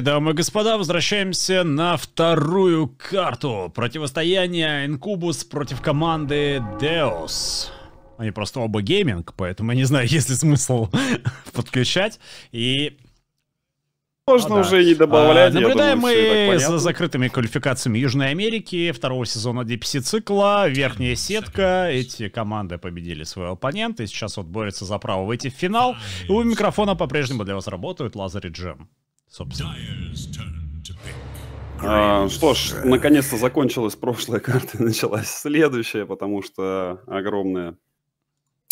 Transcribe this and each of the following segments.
Дамы и господа, возвращаемся на вторую карту. Противостояние Incubus против команды Deos. Они просто оба гейминг, поэтому я не знаю, есть ли смысл подключать. И... можно уже и добавлять. Наблюдаем мы за закрытыми квалификациями Южной Америки второго сезона DPC цикла. Верхняя сетка. Эти команды победили своего оппонента и сейчас вот борются за право выйти в финал. И у микрофона по-прежнему для вас работают Лазарь и Джем. Собственно. Что ж, наконец-то закончилась прошлая карта и началась следующая, потому что огромное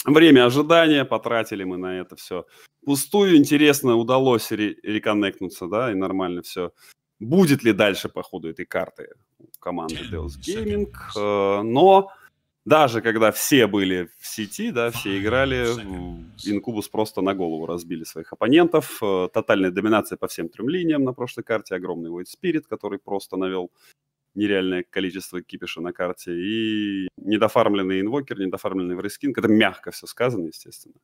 время ожидания, потратили мы на это все пустую. Интересно, удалось реконнектнуться, да, и нормально все. Будет ли дальше по ходу этой карты команды Deus Gaming? Но даже когда все были в сети, да, все играли, Incubus просто на голову разбили своих оппонентов. Тотальная доминация по всем трем линиям на прошлой карте. Огромный Void Spirit, который просто навел нереальное количество кипиша на карте. И недофармленный инвокер, недофармленный врейскинг. Это мягко все сказано, естественно.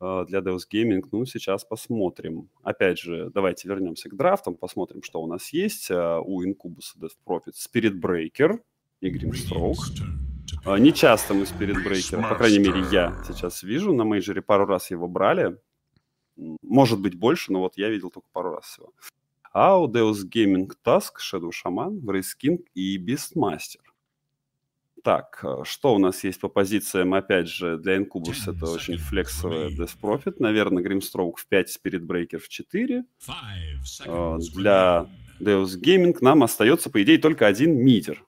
Для Deus Gaming, ну, сейчас посмотрим. Опять же, давайте вернемся к драфтам, посмотрим, что у нас есть. У Incubus Death Prophet Spirit Breaker и Grimstroke. Нечасто мы Spirit Breaker, по крайней мере, я сейчас вижу. На мейджоре пару раз его брали. Может быть, больше, но вот я видел только пару раз всего. А у Deus Gaming Tusk, Shadow Shaman, Wraithsking и Beastmaster. Так, что у нас есть по позициям? Опять же, для Incubus это очень флексовый Death Prophet. Наверное, Grimstroke в 5, Spirit Breaker в 4. Для Deus Gaming нам остается, по идее, только один мидер.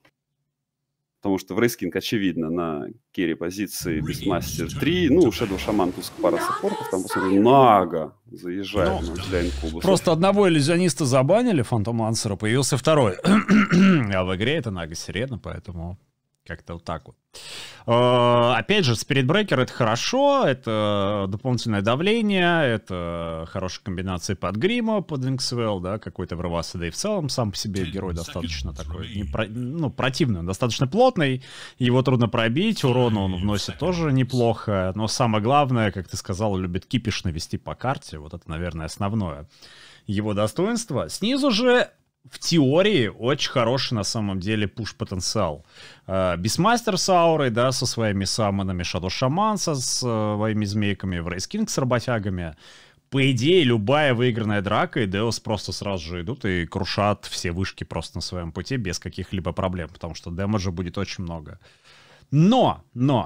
Потому что Wraithsking, очевидно, на керри позиции, Beastmaster 3. Ну, Shadow Shaman, пуск пара саппортов. Там, посмотрим, Нага заезжает для Incubus. Просто одного иллюзиониста забанили, Фантомансера, появился второй. А в игре это Нага Сирена, поэтому... как-то вот так вот. Опять же, Spirit Breaker — это хорошо, это дополнительное давление, это хорошая комбинация под Грима, под Инксвелл, да, какой-то врывался, да и в целом сам по себе герой достаточно такой, противный, он достаточно плотный, его трудно пробить, урон он вносит тоже неплохо, но самое главное, как ты сказал, любит кипиш навести по карте, вот это, наверное, основное его достоинство. Снизу же... в теории очень хороший на самом деле пуш-потенциал. Beastmaster с аурой, да, со своими саммонами, Shadow Shaman со своими змейками, Wraithsking с работягами. По идее, любая выигранная драка, и Deus просто сразу же идут и крушат все вышки просто на своем пути без каких-либо проблем, потому что демеджа будет очень много. Но,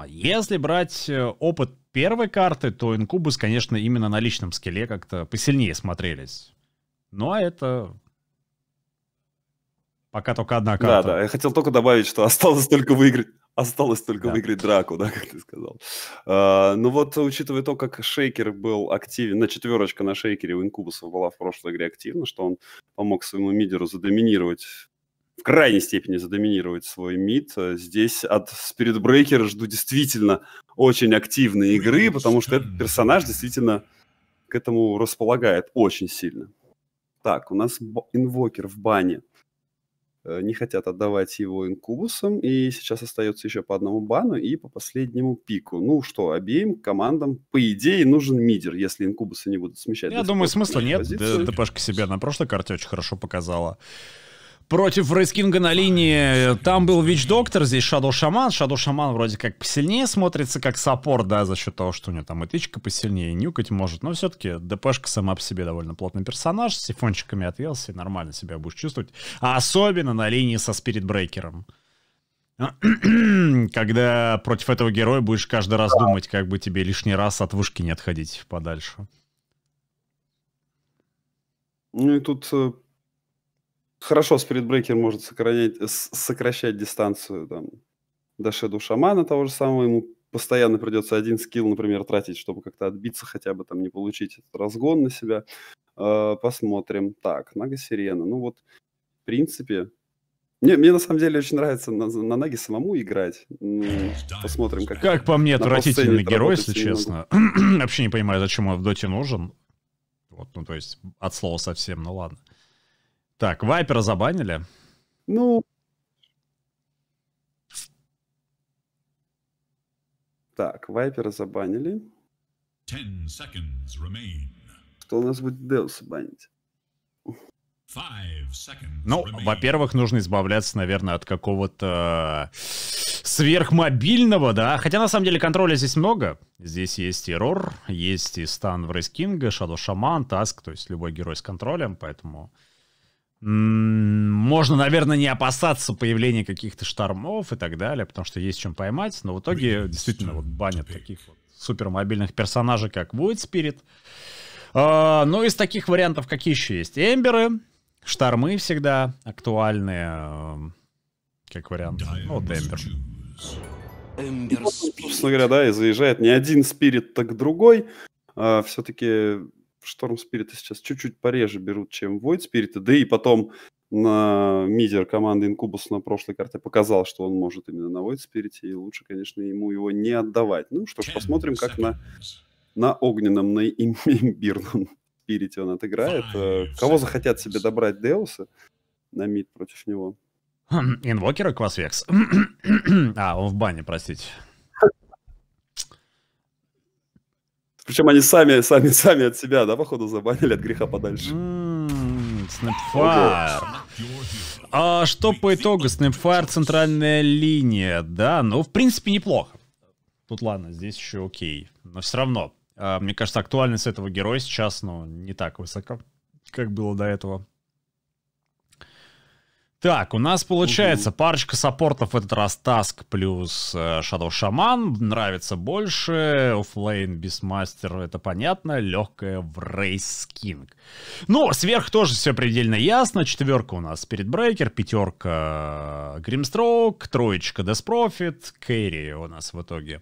если брать опыт первой карты, то Incubus, конечно, именно на личном скилле как-то посильнее смотрелись. Ну, а это... пока только одна карта. Да, я хотел только добавить, что осталось только выиграть драку, да, как ты сказал. Ну вот, учитывая то, как Шейкер был активен, четверочка на Шейкере у Инкубуса была в прошлой игре активна, что он помог своему мидеру задоминировать, в крайней степени задоминировать свой мид. Здесь от Spirit Breaker жду действительно очень активной игры, потому что этот персонаж действительно к этому располагает очень сильно. Так, у нас инвокер в бане. Не хотят отдавать его Инкубусам, и сейчас остается еще по одному бану и по последнему пику. Ну что, обеим командам, по идее, нужен мидер, если Инкубусы не будут смещать. Я думаю, смысла нет. ДПшка себя на прошлой карте очень хорошо показала. Против Wraithsking на линии там был Witch Doctor, здесь Shadow Shaman. Shadow Shaman вроде как посильнее смотрится, как саппорт, да, за счет того, что у него там и тычка посильнее, и нюкать может. Но все-таки ДПшка сама по себе довольно плотный персонаж, с сифончиками отвелся, и нормально себя будешь чувствовать. А особенно на линии со Spirit Breaker'ом. Когда против этого героя будешь каждый раз думать, как бы тебе лишний раз от вышки не отходить подальше. Ну и тут... хорошо, Spirit Breaker может сокращать дистанцию там, до Shadow Shaman того же самого. Ему постоянно придется один скилл, например, тратить, чтобы как-то отбиться, хотя бы там не получить этот разгон на себя. Посмотрим. Так, Нага Сирена. Ну вот, в принципе... Мне на самом деле очень нравится на Наге самому играть. Посмотрим, как... Как по мне, отвратительный герой, если честно. Вообще не понимаю, зачем он в доте нужен. Вот, ну то есть, от слова совсем, ну ладно. Так, Вайпера забанили. Ну... так, Вайпера забанили. Что у нас будет Deus банить? Ну, во-первых, нужно избавляться, наверное, от какого-то сверхмобильного, да. Хотя, на самом деле, контроля здесь много. Здесь есть и Рор, есть и стан в Рейс Кинга, Шадо Шаман, Таск, то есть любой герой с контролем, поэтому... Можно, наверное, не опасаться появления каких-то штормов и так далее, потому что есть чем поймать, но в итоге действительно вот банят таких вот супермобильных персонажей, как Void Spirit. Но из таких вариантов какие еще есть? Эмберы, штормы всегда актуальные, как вариант. Ну, вот Эмбер. Ну, собственно говоря, да, и заезжает не один Спирит, так другой. Все-таки... Шторм Спирита сейчас чуть-чуть пореже берут, чем Void Спирита. Да и потом на мидер команды Инкубус на прошлой карте показал, что он может именно на Void Спирите. И лучше, конечно, ему его не отдавать. Ну что ж, посмотрим, как на огненном, на имбирном Спирите он отыграет. Кого захотят себе добрать Деусы на мид против него? Инвокера Квасвекс. А, он в бане, простите. Причем они сами от себя, да, походу, забанили от греха подальше. Снэпфайр. А что по итогу? Снэпфайр, центральная линия, да? Ну, в принципе, неплохо. Тут ладно, здесь еще окей. Но все равно, мне кажется, актуальность этого героя сейчас, ну, не так высока, как было до этого. Так, у нас получается парочка саппортов в этот раз. Таск плюс Shadow Shaman. Нравится больше. Оффлейн, Бисмастер, это понятно. Легкая в Рейс Кинг. Ну, сверх тоже все предельно ясно. Четверка у нас Спиритбрейкер, пятерка Гримстроук, троечка Деспрофит, Кэрри у нас в итоге.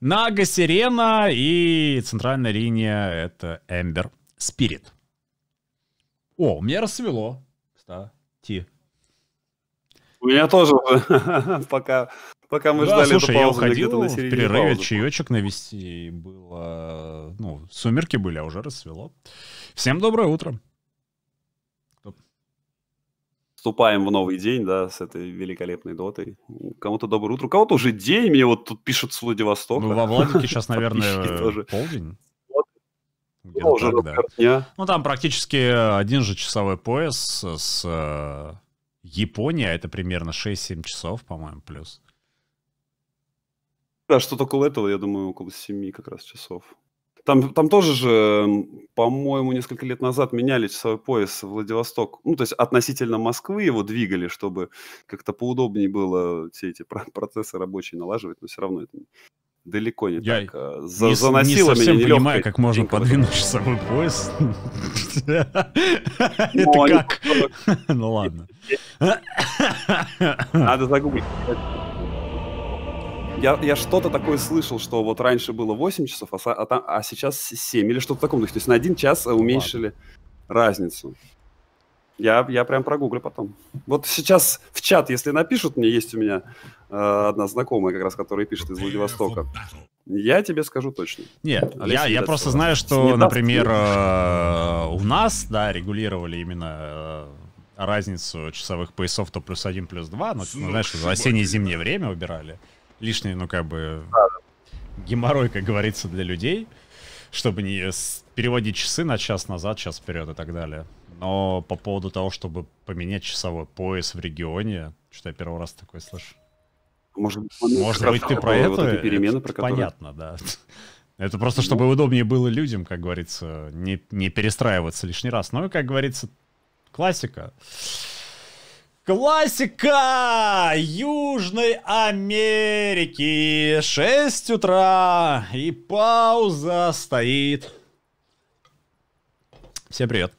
Нага, Сирена и центральная линия это Эмбер Спирит. О, у меня рассвело. Кстати. У меня тоже, пока мы ждали, слушай, я уходил в перерыве чаечек навести, было, ну, сумерки были, а уже рассвело. Всем доброе утро. Вступаем в новый день, да, с этой великолепной дотой. Кому-то доброе утро, у кого-то уже день, мне вот тут пишут с Владивостока. Ну, во Владике сейчас, наверное, полдень. Ну, там практически один же часовой пояс с... Япония, это примерно 6-7 часов, по-моему, плюс. Да, что-то около этого, я думаю, около 7 как раз часов. Там тоже же, по-моему, несколько лет назад меняли часовой пояс в Владивосток. Ну, то есть относительно Москвы его двигали, чтобы как-то поудобнее было все эти процессы рабочие налаживать, но все равно это далеко не так. Заносило меня нелегко. Я не совсем понимаю, как можно подвинуть часовой пояс. Это как? Ну ладно. Надо загуглить. Я что-то такое слышал, что вот раньше было 8 часов, а сейчас 7 или что-то такое. То есть на 1 час уменьшили разницу. Я прям прогуглю потом. Вот сейчас в чат, если напишут мне, есть у меня одна знакомая, как раз, которая пишет из Владивостока. Я тебе скажу точно. Нет, я просто знаю, что, например, у нас, да, регулировали именно разницу часовых поясов то +1, +2, но, ну, знаешь, за осенне-зимнее время убирали. Лишний, ну, как бы, геморрой, как говорится, для людей, чтобы не переводить часы на час назад, час вперед и так далее. Но по поводу того, чтобы поменять часовой пояс в регионе, что я первый раз такое слышу. Может быть, ты про это? Перемены, про которые... Понятно, да. Это просто, чтобы удобнее было людям, как говорится, не перестраиваться лишний раз. Ну и, как говорится, классика. Классика Южной Америки. 6 утра и пауза стоит. Всем привет.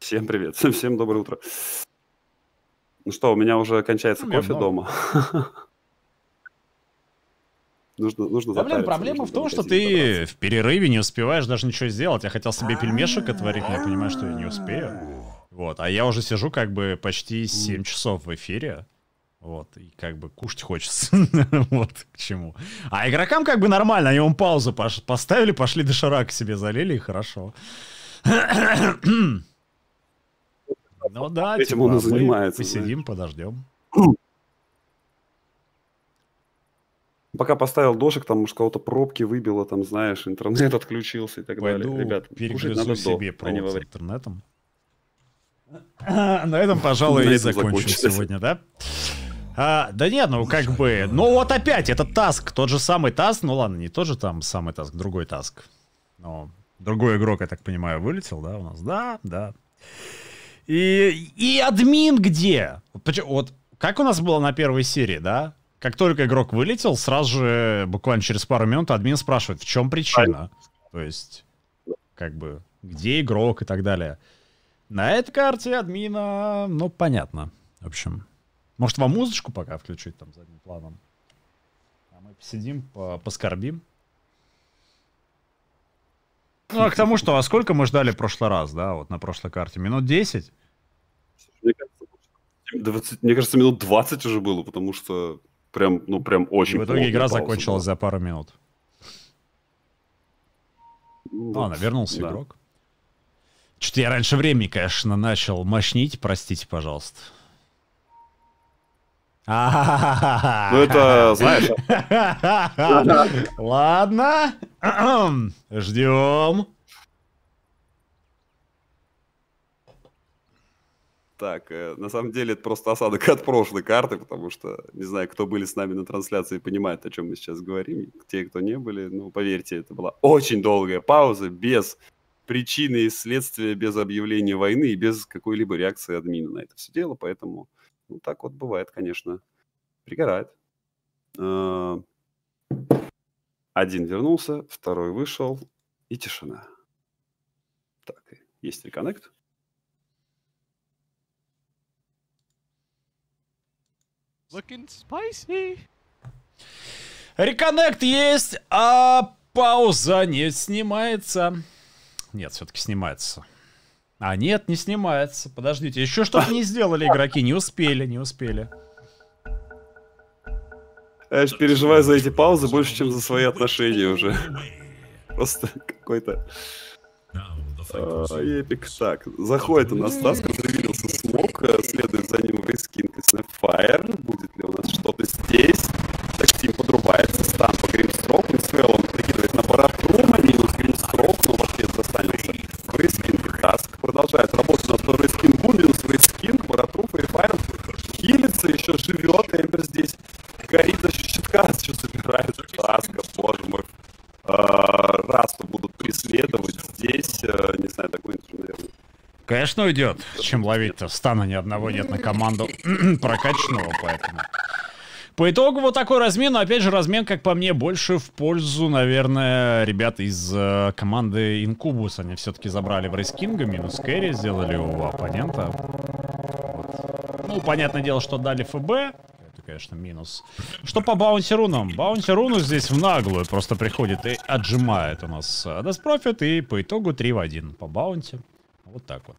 Всем привет, всем доброе утро. Ну что, у меня уже кончается кофе дома. Нужно заправиться. Блин, проблема в том, что ты в перерыве не успеваешь даже ничего сделать. Я хотел себе пельмешек отварить, но я понимаю, что я не успею. Вот, а я уже сижу как бы почти 7 часов в эфире. Вот, и как бы кушать хочется. Вот к чему. А игрокам как бы нормально, они вам паузу поставили, пошли доширак себе залили, и хорошо. Ну да, этим он и занимается. Посидим, подождем. Пока поставил дошик, там, может, кого-то пробки выбило, там, знаешь, интернет отключился и так далее. Ребят, перегрызу надо себе пробки с интернетом. На этом, пожалуй, и закончим сегодня, да? Да нет, ну как бы... Ну вот опять, это Таск, тот же самый Таск. Ну ладно, не тот же там самый Таск, другой Таск. Но другой игрок, я так понимаю, вылетел, да, у нас? Да, да. И админ где? Вот как у нас было на первой серии, да? Как только игрок вылетел, сразу же, буквально через пару минут, админ спрашивает, в чем причина. То есть, как бы, где игрок и так далее. На этой карте админа, ну, понятно. В общем, может, вам музычку пока включить там задним планом? А мы посидим, поскорбим. Ну, а к тому, что, а сколько мы ждали в прошлый раз, да, вот на прошлой карте? Минут 10? Мне кажется, минут 20 уже было, потому что... Прям очень. И в итоге игра закончилась за пару минут. Ладно, вернулся игрок. Что-то я раньше времени, конечно, начал мощнить. Простите, пожалуйста. Ну это, знаешь... Ладно. Ждем. Так, на самом деле это просто осадок от прошлой карты, потому что, не знаю, кто были с нами на трансляции, понимает, о чем мы сейчас говорим. Те, кто не были, ну, поверьте, это была очень долгая пауза, без причины и следствия, без объявления войны и без какой-либо реакции админа на это все дело. Поэтому, ну, так вот бывает, конечно. Пригорает. Один вернулся, второй вышел, и тишина. Так, есть реконнект. Looking spicy. Реконнект есть, а пауза не снимается. Нет, все-таки снимается. А нет, не снимается. Подождите, еще что-то не сделали игроки, не успели. Я же переживаю за эти паузы больше, чем за свои отношения уже. Просто какой-то... Эпик. Так, заходит у нас Таск, завелился смог, следует за ним Вейскин и Снэпфайр. Будет ли у нас что-то здесь? Почти подрубается стан по Гримстроку, Инсвелл он накидывает на барах Трума, минус Гримстрок, но в ответ достанется Вейскин и Таск. Продолжает работать у нас по Вейскин Буминус, Вейскин, Баратру, Файрфайр, хилится, еще живет, Эмбер здесь горит за счет щитка, еще собирает Таска, боже мой. Расту будут преследовать здесь, не знаю, такой интервью, наверное. Конечно, уйдет, чем ловить-то. Стана ни одного нет на команду прокачанного, поэтому. По итогу вот такой размен, но опять же размен, как по мне, больше в пользу, наверное, ребят из команды Incubus. Они все-таки забрали в Рейскинга, минус кэрри сделали у оппонента. Вот. Ну, понятное дело, что дали ФБ. Конечно, минус. Что по баунти-рунам? Баунти-руну здесь в наглую просто приходит и отжимает у нас Деспрофит. И по итогу 3 в 1 по баунти. Вот так вот.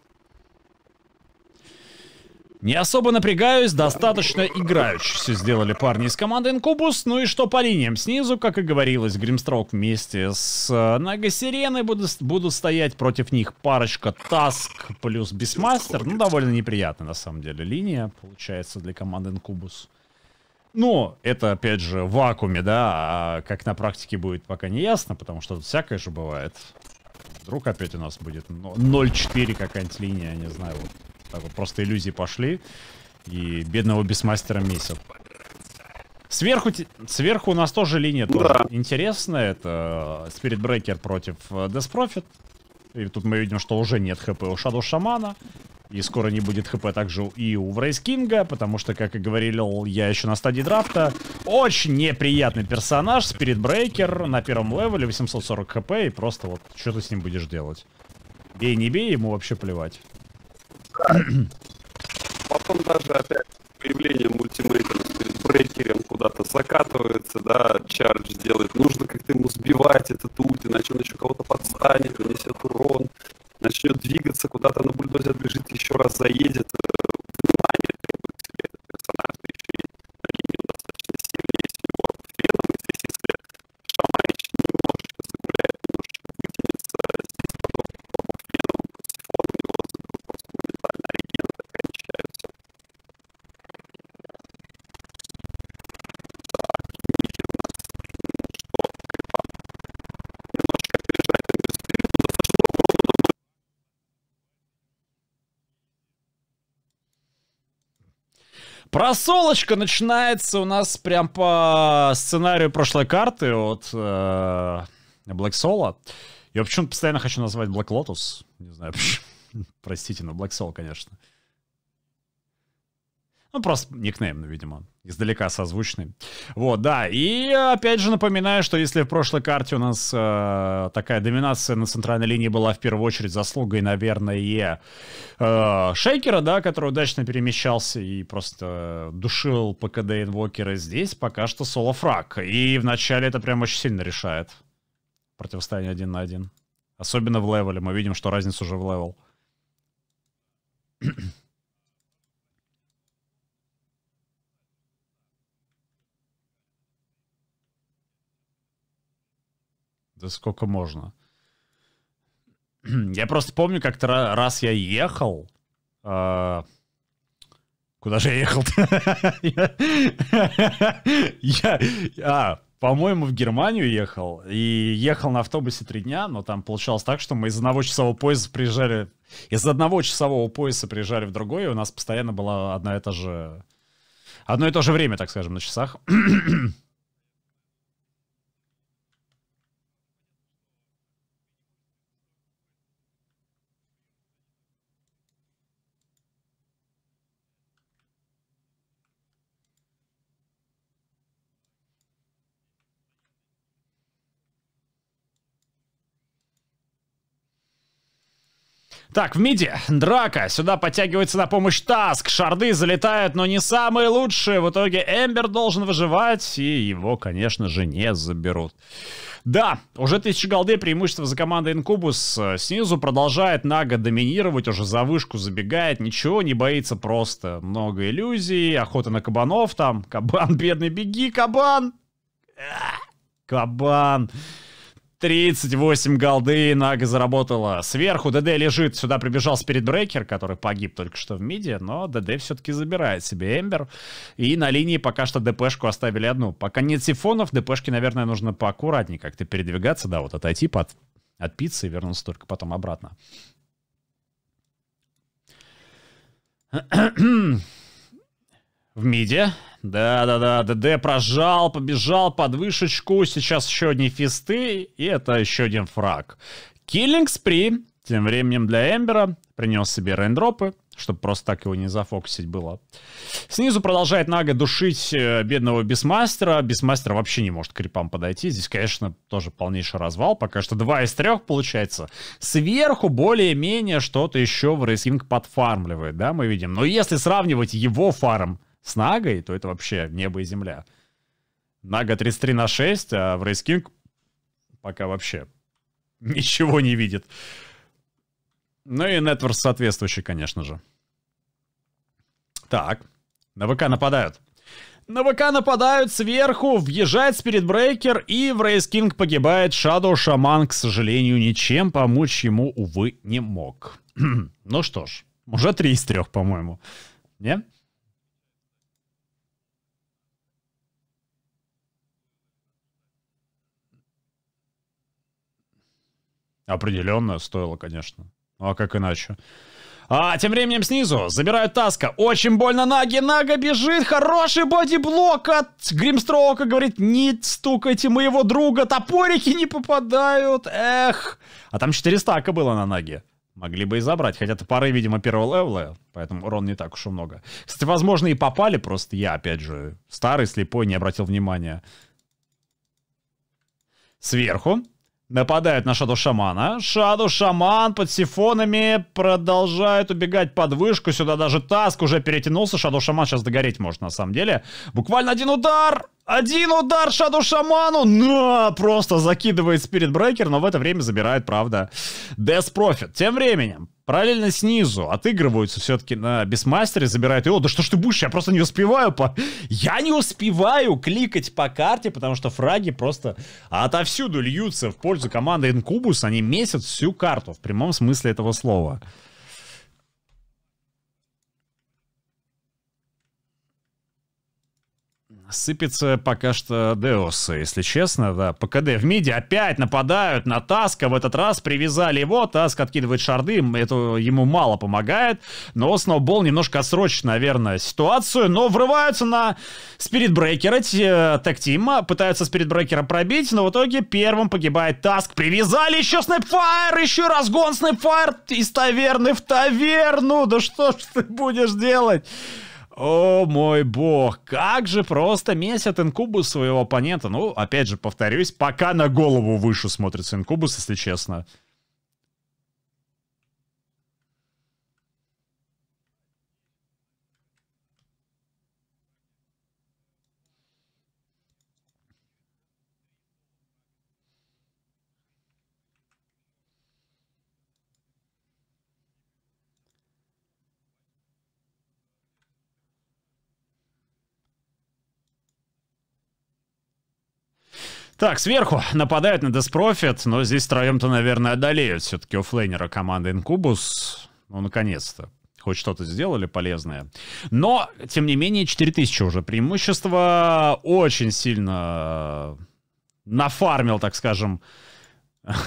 Не особо напрягаюсь, достаточно играюще все сделали парни из команды Incubus. Ну и что по линиям? Снизу, как и говорилось, Гримстрок вместе с Нагасиреной будут стоять против них парочка Таск плюс Бисмастер. Ну, довольно неприятная на самом деле линия получается для команды Incubus. Ну, это, опять же, в вакууме, да, а как на практике будет, пока не ясно, потому что тут всякое же бывает. Вдруг опять у нас будет 0-4 какая-нибудь линия, не знаю, вот так вот просто иллюзии пошли, и бедного Бисмастера месят. Сверху у нас тоже линия тоже интересная, это Спиритбрекер против Деспрофит, и тут мы видим, что уже нет хп у Шадоу Шамана. И скоро не будет хп также и у Врейскинга, потому что, как и говорил я еще на стадии драфта, очень неприятный персонаж, Спиритбрейкер на первом левеле, 840 хп, и просто вот, что ты с ним будешь делать? Бей, не бей, ему вообще плевать. Потом даже опять появление мультимейкера с Спиритбрейкером куда-то закатывается, да, чардж делает, нужно как-то ему сбивать этот ульт, иначе он еще кого-то подстанет, нанесет урон. Начнет двигаться, куда-то на бульдозе отбежит, еще раз заедет. Внимание требует себе этот персонаж, еще и на линию достаточно сильный, есть у него феном. И здесь, если Шаманич немножечко загуляет, немножечко вытянется, здесь потом феном, Пацифон у него просто моментально регенеры кончаются. Так, Мири у нас Просолочка начинается у нас прям по сценарию прошлой карты от Black Soul'а. Я почему-то постоянно хочу назвать Black Lotus. Не знаю почему. Простите, но Black Soul, конечно. Ну, просто никнейм, видимо, издалека созвучный. Вот, да. И опять же напоминаю, что если в прошлой карте у нас такая доминация на центральной линии была в первую очередь заслугой, наверное, Шейкера, да, который удачно перемещался и просто душил ПКД-инвокера, здесь пока что соло-фраг. И вначале это прям очень сильно решает противостояние один на один. Особенно в левеле. Мы видим, что разница уже в левел. Да сколько можно. Я просто помню, как-то раз я ехал. Куда же я ехал-то? По-моему, в Германию ехал. И ехал на автобусе 3 дня, но там получалось так, что мы из одного часового пояса приезжали... Из одного часового пояса приезжали в другой, и у нас постоянно было одно и то же время, так скажем, на часах. Так, в миде драка. Сюда подтягивается на помощь Таск. Шарды залетают, но не самые лучшие. В итоге Эмбер должен выживать, и его, конечно же, не заберут. Да, уже 1000 голды, преимущество за командой Инкубус. Снизу продолжает Нага доминировать, уже за вышку забегает, ничего не боится просто. Много иллюзий, охота на кабанов там. Кабан, бедный, беги, кабан! Кабан! 38 голды Нага заработала. Сверху ДД лежит. Сюда прибежал Спиритбрейкер, который погиб только что в миде. Но ДД все-таки забирает себе Эмбер. И на линии пока что ДПшку оставили одну. Пока нет сифонов, ДПшке, наверное, нужно поаккуратнее как-то передвигаться. Да, вот отойти от пиццы и вернуться только потом обратно. В миде. Да-да-да, ДД прожал, побежал под вышечку. Сейчас еще одни фисты, и это еще один фраг. Киллинг спри. Тем временем для Эмбера принес себе рейндропы, чтобы просто так его не зафокусить было. Снизу продолжает Нага душить бедного Бисмастера. Бисмастер вообще не может к крипам подойти. Здесь, конечно, тоже полнейший развал. Пока что 2 из 3 получается. Сверху более-менее что-то еще в Рейсинг подфармливает, да, мы видим. Но если сравнивать его фарм с Нагой, то это вообще небо и земля. Нага 33 на 6, а в Рейс Кинг пока вообще ничего не видит. Ну и нетворс соответствующий, конечно же. Так, на ВК нападают. На ВК нападают сверху, въезжает Спиритбрейкер, и в Рейс Кинг погибает. Шадоу Шаман, к сожалению, ничем помочь ему, увы, не мог. Ну что ж, уже 3 из 3, по-моему. Не? Определенно стоило, конечно. Ну а как иначе? А тем временем снизу забирают Таска. Очень больно Наги. Нага бежит. Хороший бодиблок от Гримстроука. Говорит, не стукайте моего друга. Топорики не попадают. Эх. А там 4 стака было на Наге. Могли бы и забрать. Хотя топоры, видимо, первого левла. Поэтому урон не так уж и много. Кстати, возможно, и попали. Просто я, опять же, старый, слепой, не обратил внимания. Сверху нападают на Шадоу Шамана. Шадоу Шаман под сифонами продолжает убегать под вышку. Сюда даже Таск уже перетянулся. Шадоу Шаман сейчас догореть может на самом деле. Буквально один удар! Один удар Шадоу Шаману! На! Просто закидывает Спиритбрейкер, но в это время забирает, правда, Death Prophet. Тем временем, параллельно снизу отыгрываются все-таки на Бисмастере, забирают его. Да что ж ты будешь? Я просто не успеваю Я не успеваю кликать по карте, потому что фраги просто отовсюду льются в пользу команды Инкубус. Они месят всю карту, в прямом смысле этого слова. сыпется пока что Деос, если честно, да. По КД в миде опять нападают на Таска. В этот раз привязали его. Таск откидывает шарды. Это ему мало помогает. Но Сноубол немножко отсрочит, наверное, ситуацию. Но врываются на Спиритбрейкера. Тактима пытаются Спиритбрейкера пробить. Но в итоге первым погибает Таск. Привязали еще Снэпфайр. Еще разгон Снэпфайр из таверны в таверну. Да что ж ты будешь делать? О мой бог, как же просто месят Инкубус своего оппонента. Ну, опять же, повторюсь, пока на голову выше смотрится Инкубус, если честно. Так, сверху нападают на Деспрофит, но здесь втроем-то, наверное, одолеют все-таки оффлейнера команды Инкубус. Ну, наконец-то. Хоть что-то сделали полезное. Но, тем не менее, 4000 уже преимущество. Очень сильно нафармил, так скажем,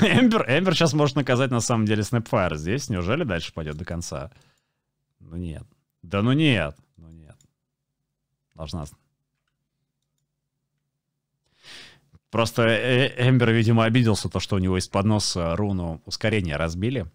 Эмбер. Эмбер сейчас может наказать, на самом деле, Снэпфайр здесь. Неужели дальше пойдет до конца? Ну, нет. Да ну нет. Ну нет. Должна... Просто Эмбер, видимо, обиделся, то, что у него из-под носа руну ускорения разбили.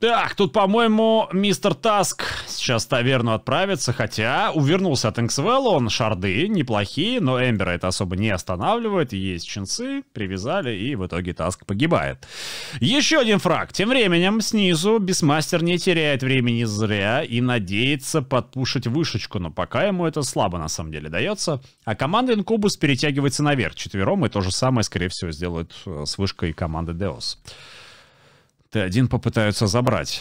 Так, тут, по-моему, мистер Таск сейчас в таверну отправится, хотя увернулся от Инксвелла, он шарды неплохие, но Эмбера это особо не останавливает, есть ченцы, привязали, и в итоге Таск погибает. Еще один фраг. Тем временем снизу Бисмастер не теряет времени зря и надеется подпушить вышечку, но пока ему это слабо на самом деле дается, а команда Инкубус перетягивается наверх четвером, и то же самое, скорее всего, сделают с вышкой команды Деос. Т1 попытаются забрать.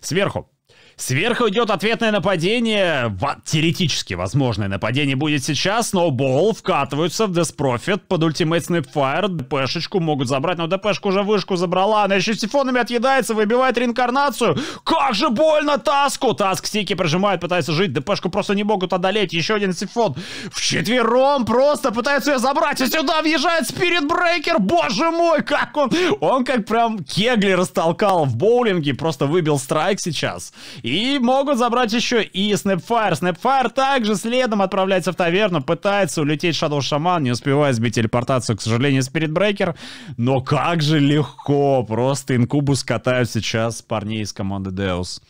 Сверху. Сверху идет ответное нападение. Теоретически возможное нападение будет сейчас. Сноубол вкатываются в Деспрофит под ультимейт Снэпфайр. ДПшечку могут забрать, но ДПшку уже вышку забрала. Она еще сифонами отъедается, выбивает реинкарнацию. Как же больно Таску! Таск стики прожимает, пытается жить. ДПшку просто не могут одолеть. Еще один сифон. Вчетвером просто пытаются ее забрать. И сюда въезжает Спиритбрейкер. Боже мой, как он... Он как прям кегли растолкал в боулинге. Просто выбил страйк сейчас. И могут забрать еще и Снэпфайр. Снэпфайр также следом отправляется в таверну, пытается улететь Шадоу Шаман, не успевая сбить телепортацию, к сожалению, Спиритбрейкер. Но как же легко, просто Инкубус катают сейчас парней из команды Деос.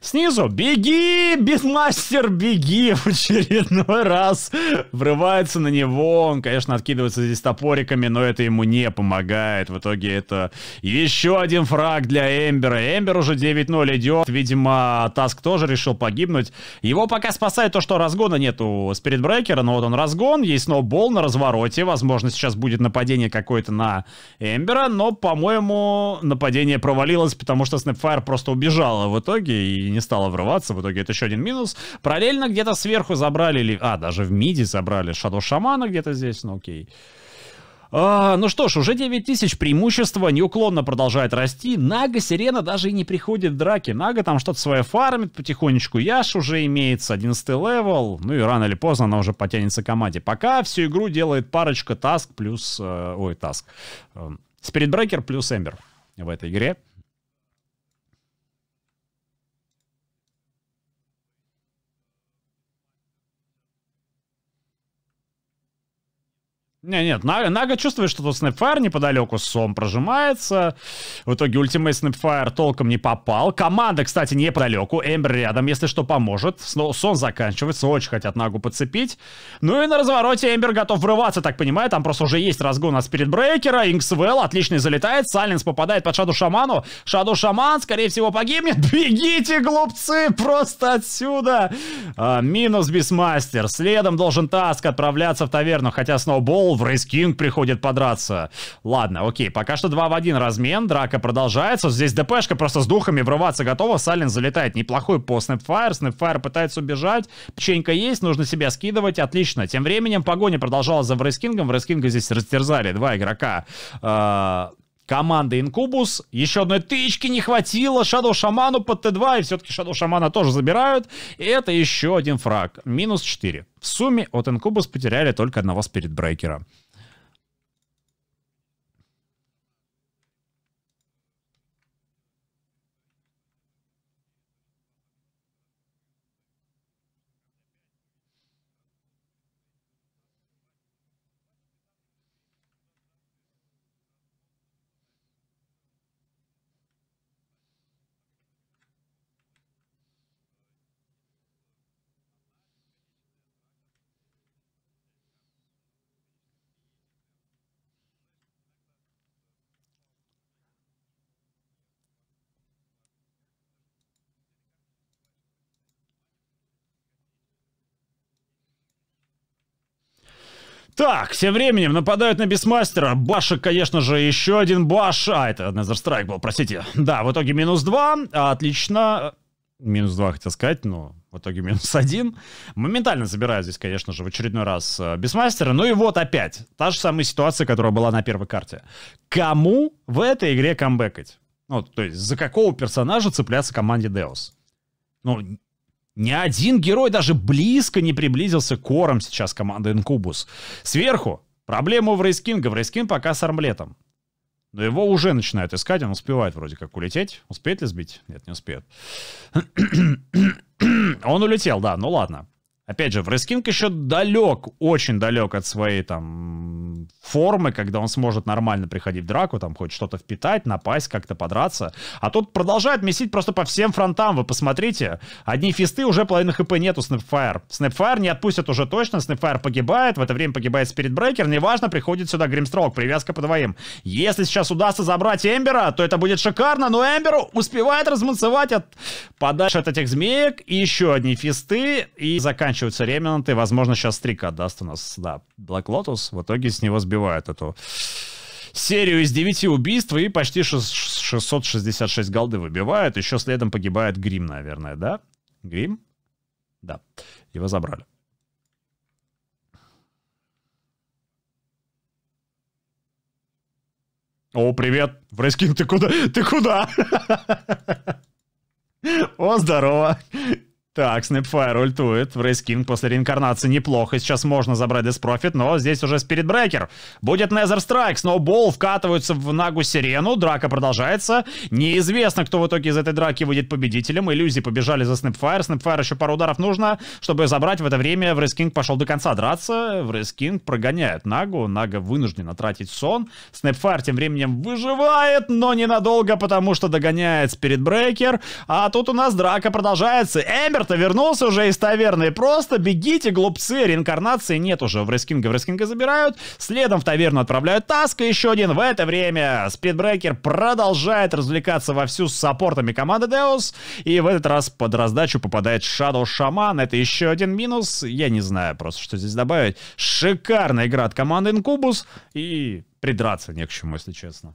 Снизу беги, Бисмастер, беги в очередной раз. Врывается на него, он, конечно, откидывается здесь топориками, но это ему не помогает. В итоге это еще один фраг для Эмбера. Эмбер уже 9-0 идет. Видимо, Таск тоже решил погибнуть. Его пока спасает то, что разгона нету Спиритбрейкера, но вот он разгон. Есть Сноубол на развороте. Возможно, сейчас будет нападение какое-то на Эмбера, но, по-моему, нападение провалилось, потому что Снэпфайр просто убежала в итоге и не стала врываться, в итоге это еще один минус. Параллельно где-то сверху забрали, даже в миде забрали Шадоу Шамана где-то здесь, ну окей. Ну что ж, уже 9000 преимущество неуклонно продолжает расти. Нага Сирена даже и не приходит в драки. Нага там что-то свое фармит потихонечку. Яш уже имеется, 11 левел. Ну и рано или поздно она уже потянется к команде. Пока всю игру делает парочка Таск плюс... Спиритбрейкер плюс Эмбер в этой игре. Нет, Нага чувствует, что тут Снэпфайр неподалеку с Сом прожимается. В итоге ультимейт Снэпфайр толком не попал. Команда, кстати, неподалеку. Эмбер рядом, если что, поможет. Сон заканчивается, очень хотят Нагу подцепить. Ну и на развороте Эмбер готов врываться, так понимаю. Там просто уже есть разгон у нас перед брейкера. Инксвелл отлично залетает. Сайленс попадает под Шаду Шаману. Шаду Шаман, скорее всего, погибнет. Бегите, глупцы, просто отсюда. Минус Бисмастер. Следом должен Таск отправляться в таверну, хотя Сноубол в Рейс Кинг приходит подраться. Ладно, окей, пока что 2 в 1 размен. Драка продолжается, здесь ДПшка просто с духами врываться готова, Сален залетает. Неплохой по Снэпфайр, Снэпфайр пытается убежать. Печенька есть, нужно себя скидывать. Отлично, тем временем погоня продолжалась за Рейс Кингом, Рейс Кинга здесь растерзали 2 игрока. Команда Инкубус. Еще одной тычки не хватило. Шадоу Шаману под Т2. И все-таки Шадоу Шамана тоже забирают. И это еще один фраг. Минус 4. В сумме от Инкубус потеряли только одного спиритбрейкера. Так, тем временем нападают на Бисмастера. Башек, конечно же, еще один баш. А, это Nether Strike был, простите. Да, в итоге минус 2. Отлично. Минус 2, хотел сказать, но в итоге минус 1. Моментально забираю здесь, конечно же, в очередной раз Бисмастера. Ну и вот опять. Та же самая ситуация, которая была на первой карте. Кому в этой игре камбэкать? Ну, то есть, за какого персонажа цепляться команде Deus? Ну... Ни один герой даже близко не приблизился к корам сейчас команды Инкубус. Сверху проблема в Рейс Кинга. В Рейс Кинг пока с армлетом. Но его уже начинают искать. Он успевает вроде как улететь. Успеет ли сбить? Нет, не успеет. Он улетел, да. Ну ладно. Опять же, в Рейс Кинг еще далек, очень далек от своей там формы, когда он сможет нормально приходить в драку, там хоть что-то впитать, напасть, как-то подраться. А тут продолжает месить просто по всем фронтам, вы посмотрите. Одни фисты, уже половины хп нету Снэпфайр. Снэпфайр не отпустят уже точно, Снэпфайр погибает, в это время погибает Спиритбрейкер, неважно, приходит сюда Гримстрок, привязка по двоим. Если сейчас удастся забрать Эмбера, то это будет шикарно, но Эмберу успевает разманцевать подальше от этих змеек, и еще одни фисты, и заканчивается. Ремнанты, возможно, сейчас стрик отдаст у нас, да, Black Lotus, в итоге с него сбивает эту серию из 9 убийств и почти 666 голды выбивает, еще следом погибает Грим, наверное, да? Грим? Да, его забрали. О, привет, Врейскин, ты куда? Ты куда? О, здорово! Так, Снэпфайр ультует. В Рейс Кинг после реинкарнации неплохо. Сейчас можно забрать Деспрофит, но здесь уже Спиритбрейкер. Будет Nether Strike. Сноубол вкатываются в Нагу Сирену. Драка продолжается. Неизвестно, кто в итоге из этой драки выйдет победителем. Иллюзии побежали за Снэпфайр. Снэпфайр еще пару ударов нужно, чтобы забрать. В это время в Рейс Кинг пошел до конца драться. В Рейс Кинг прогоняет Нагу. Нага вынуждена тратить сон. Снэпфайр тем временем выживает, но ненадолго, потому что догоняет Спиритбрейкер. А тут у нас драка продолжается. Эмбер вернулся уже из таверны. Просто бегите, глупцы. Реинкарнации нет уже. В Рейс Кинга забирают. Следом в таверну отправляют Таска. Еще один. В это время Спидбрейкер продолжает развлекаться вовсю с саппортами команды Deus. И в этот раз под раздачу попадает Shadow Shaman. Это еще один минус. Я не знаю просто, что здесь добавить. Шикарная игра от команды Incubus. И придраться не к чему, если честно.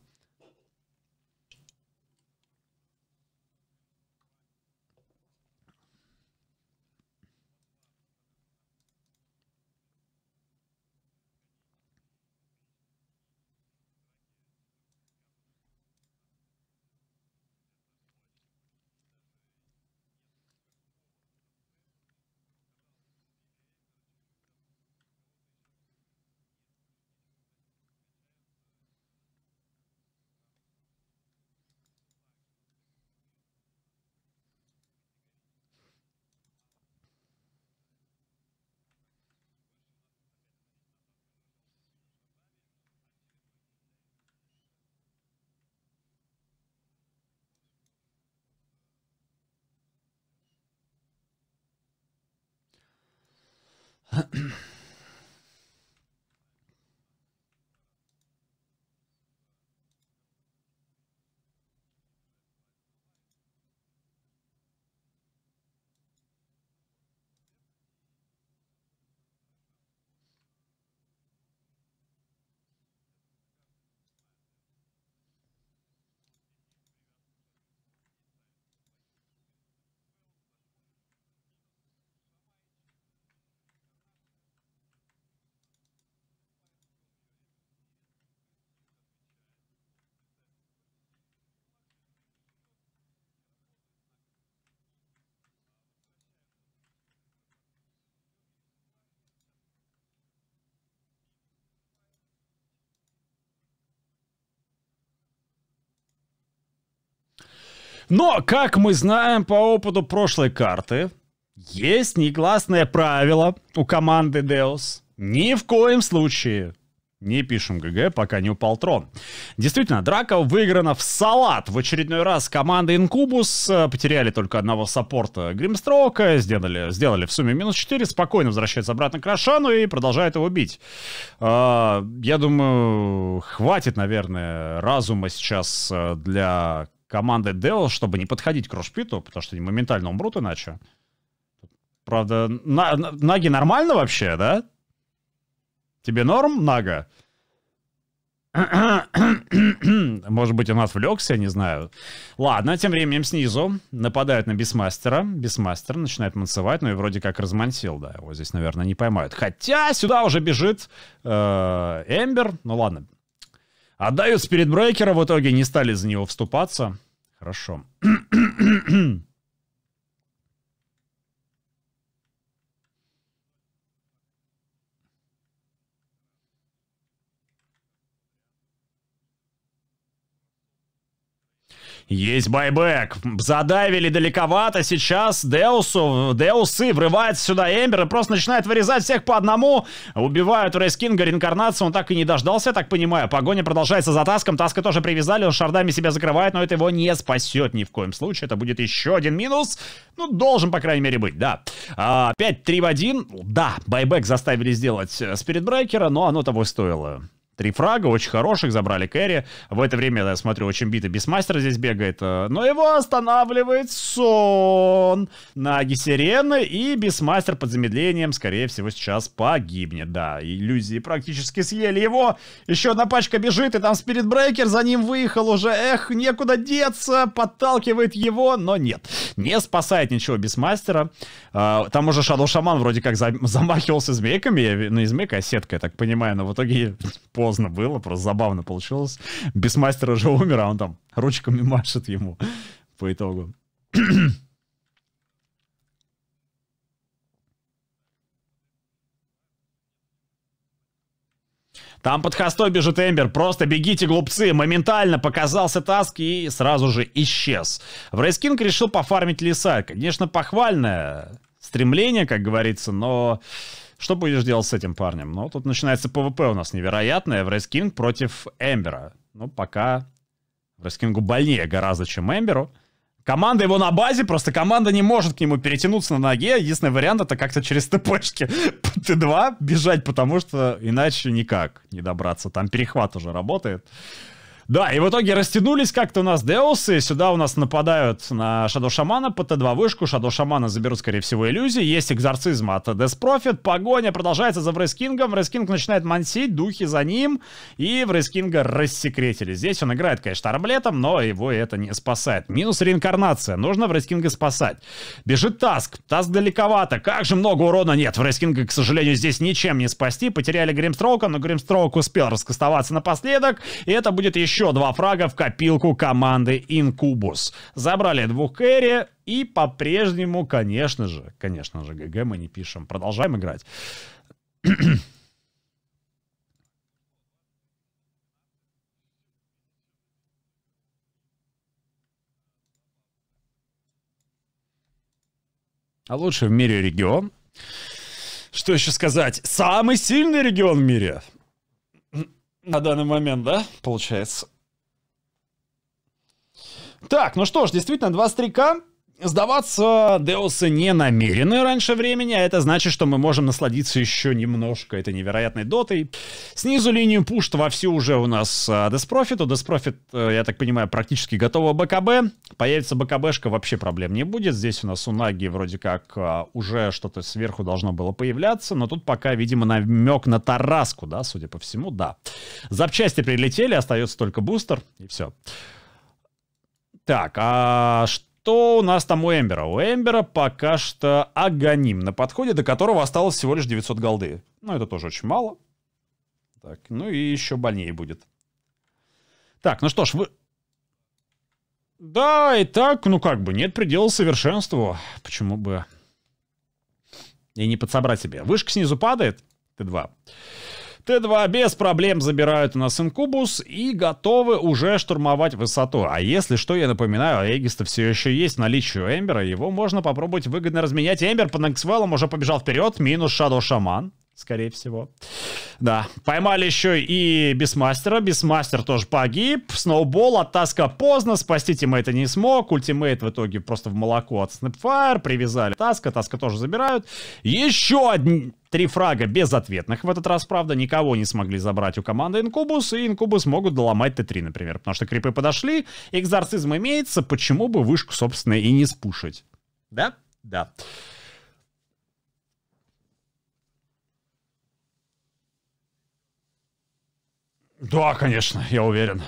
Но, как мы знаем по опыту прошлой карты, есть негласное правило у команды Deus. Ни в коем случае не пишем ГГ, пока не упал трон. Действительно, драка выиграна в салат. В очередной раз команда Incubus потеряли только одного саппорта Гримстроука, сделали в сумме минус 4, спокойно возвращается обратно к Рошану и продолжает его бить. Я думаю, хватит, наверное, разума сейчас для команды Deus, чтобы не подходить к Рошпиту, потому что они моментально умрут иначе. Правда, Наги нормально вообще, да? Тебе норм, Нага? Может быть, он отвлекся, я не знаю. Ладно, тем временем снизу нападают на Бисмастера. Бисмастер начинает мансовать, но и вроде как размансил, да. Его здесь, наверное, не поймают. Хотя сюда уже бежит Эмбер. Ну ладно. Отдают спиритбрейкера, в итоге не стали за него вступаться. Хорошо. Есть байбек. Задавили далековато. Сейчас Деусы врывается сюда Эмбер и просто начинает вырезать всех по одному. Убивают Рейскинга, реинкарнацию. Он так и не дождался, я так понимаю. Погоня продолжается за Таском. Таска тоже привязали. Он шардами себя закрывает, но это его не спасет ни в коем случае. Это будет еще один минус. Ну, должен, по крайней мере, быть, да. 5-3 в 1. Да, байбек заставили сделать спиритбрейкера, но оно того стоило. 3 фрага, очень хороших, забрали кэри. В это время, я смотрю, очень битый Бисмастер здесь бегает. Но его останавливает Сон. Наги сирены, и Бисмастер под замедлением, скорее всего, сейчас погибнет. Да, иллюзии практически съели его. Еще одна пачка бежит, и там спиритбрейкер за ним выехал уже. Эх, некуда деться, подталкивает его, но нет. Не спасает ничего Бисмастера. Там уже Шадоу Шаман вроде как замахивался змейками. Не змейка, а сетка, я так понимаю, но в итоге по поздно было, просто забавно получилось. Бисмастер уже умер, а он там ручками машет ему по итогу. Там под хостой бежит Эмбер. Просто бегите, глупцы. Моментально показался Таск и сразу же исчез. Врейскинг решил пофармить леса. Конечно, похвальное стремление, как говорится, но... Что будешь делать с этим парнем? Ну, тут начинается ПВП у нас невероятное. Врейскинг против Эмбера. Ну, пока Врейскингу больнее гораздо, чем Эмберу. Команда его на базе, просто команда не может к нему перетянуться на ноге. Единственный вариант — это как-то через ТПшки по Т2 бежать, потому что иначе никак не добраться. Там перехват уже работает. Да, и в итоге растянулись как-то у нас Деусы. Сюда у нас нападают на Шадоу Шамана по Т2 вышку. Шадоу Шамана заберут, скорее всего, иллюзии. Есть экзорцизм от Death Prophet. Погоня продолжается за Врейскингом. Врейскинг начинает мансить, духи за ним. И Врейскинга рассекретили. Здесь он играет, конечно, арблетом, но его это не спасает. Минус реинкарнация. Нужно Врейскинга спасать. Бежит Таск. Таск далековато. Как же много урона нет. Врейскинга, к сожалению, здесь ничем не спасти. Потеряли Гримстроука, но Гримстроук успел раскастоваться напоследок. И это будет еще два фрага в копилку команды Incubus. Забрали двух кэри и по-прежнему, конечно же, ГГ мы не пишем. Продолжаем играть. А лучший в мире регион. Что еще сказать? Самый сильный регион в мире. На данный момент, да, получается. Так, ну что ж, действительно, 23К. Сдаваться Деосы не намерены раньше времени, а это значит, что мы можем насладиться еще немножко этой невероятной дотой. Снизу линию пушт вовсю уже у нас Деспрофит. У Деспрофит, я так понимаю, практически готова БКБ. Появится БКБшка, вообще проблем не будет. Здесь у нас у Наги вроде как уже что-то сверху должно было появляться, но тут пока, видимо, намек на тараску, да, судя по всему, да. Запчасти прилетели, остается только бустер, и все. Так, а что? Что у нас там у Эмбера? У Эмбера пока что Аганим на подходе, до которого осталось всего лишь 900 голды. Ну, это тоже очень мало. Так, ну и еще больнее будет. Так, ну что ж, вы... Да, и так, ну как бы, нет предела совершенству. Почему бы и не подсобрать себе? Вышка снизу падает, Т2. Т2 без проблем забирают у нас Инкубус и готовы уже штурмовать высоту. А если что, я напоминаю, Аегис-то все еще есть в наличии у Эмбера. Его можно попробовать выгодно разменять. Эмбер под Наксвеллом уже побежал вперед. Минус Шадоу Шаман, скорее всего. Да, поймали еще и Бисмастера. Бисмастер тоже погиб. Сноубол, оттаска поздно. Спасти тиммейта не смог. Ультимейт в итоге просто в молоко от Снэпфайр. Привязали Таска. Таска тоже забирают. Еще одни... 3 фрага безответных в этот раз, правда. Никого не смогли забрать у команды Инкубус. И Инкубус могут доломать Т3, например. Потому что крипы подошли, экзорцизм имеется. Почему бы вышку, собственно, и не спушить? Да? Да. Да, конечно, я уверен.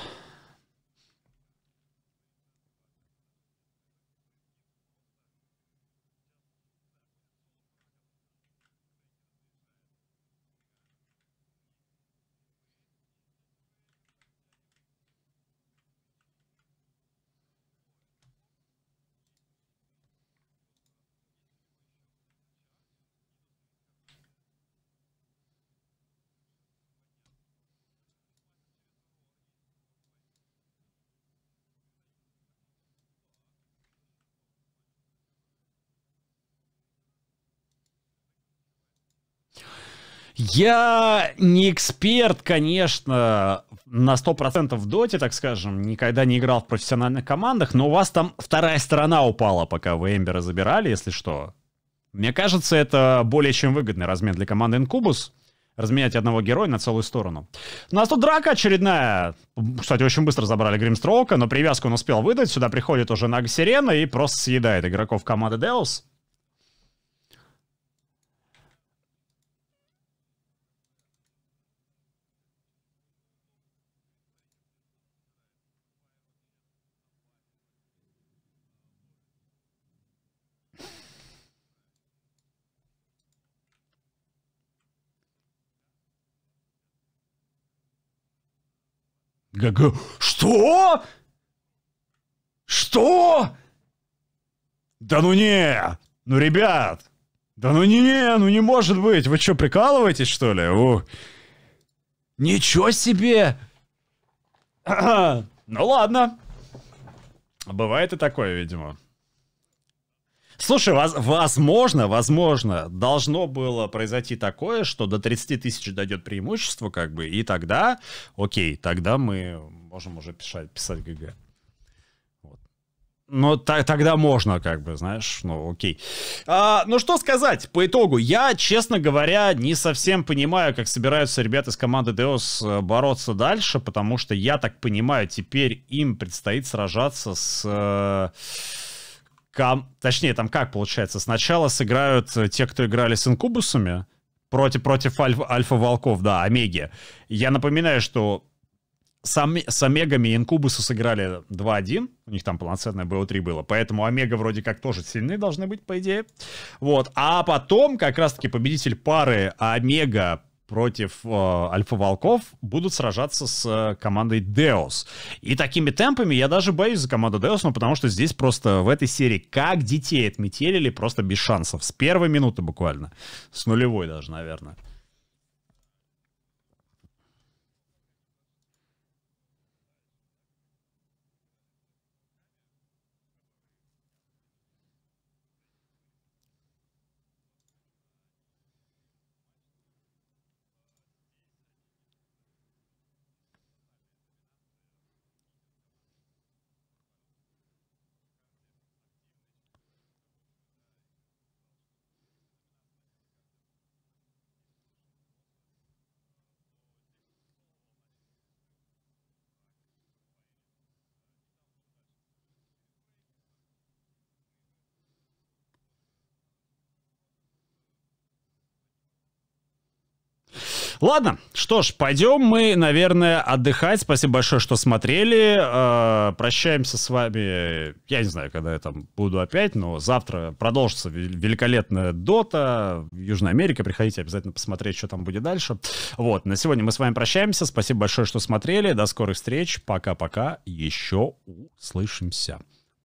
Я не эксперт, конечно, на 100% в доте, так скажем, никогда не играл в профессиональных командах, но у вас там вторая сторона упала, пока вы Эмбера забирали, если что. Мне кажется, это более чем выгодный размен для команды Инкубус. Разменять одного героя на целую сторону. У нас тут драка очередная. Кстати, очень быстро забрали Гримстроука, но привязку он успел выдать. Сюда приходит уже Нага Сирена и просто съедает игроков команды Деос. Что? Что? Да ну не! Ну, ребят! Да ну не! Ну не может быть! Вы что, прикалываетесь, что ли? Ух. Ничего себе! Ну ладно. Бывает и такое, видимо. Слушай, возможно, должно было произойти такое, что до 30 тысяч дойдет преимущество, как бы, и тогда, окей, тогда мы можем уже писать ГГ. Вот. Но тогда можно, как бы, знаешь, ну, окей. Ну, что сказать по итогу? Я, честно говоря, не совсем понимаю, как собираются ребята из команды Деос бороться дальше, потому что, я так понимаю, теперь им предстоит сражаться с... Точнее, там как получается? Сначала сыграют те, кто играли с инкубусами против альфа-волков, да, омеги. Я напоминаю, что с омегами инкубусы сыграли 2-1. У них там полноценное БО3 было. Поэтому омега вроде как тоже сильны должны быть, по идее. Вот. А потом как раз-таки победитель пары омега против альфа-волков будут сражаться с командой Деос. И такими темпами я даже боюсь за команду Деос, но потому что здесь просто в этой серии как детей отметелили, просто без шансов. С первой минуты буквально. С нулевой даже, наверное. Ладно, что ж, пойдем мы, наверное, отдыхать. Спасибо большое, что смотрели. Прощаемся с вами. Я не знаю, когда я там буду опять, но завтра продолжится великолепная Дота. Южная Америка. Приходите обязательно посмотреть, что там будет дальше. Вот, на сегодня мы с вами прощаемся. Спасибо большое, что смотрели. До скорых встреч. Пока-пока. Еще услышимся.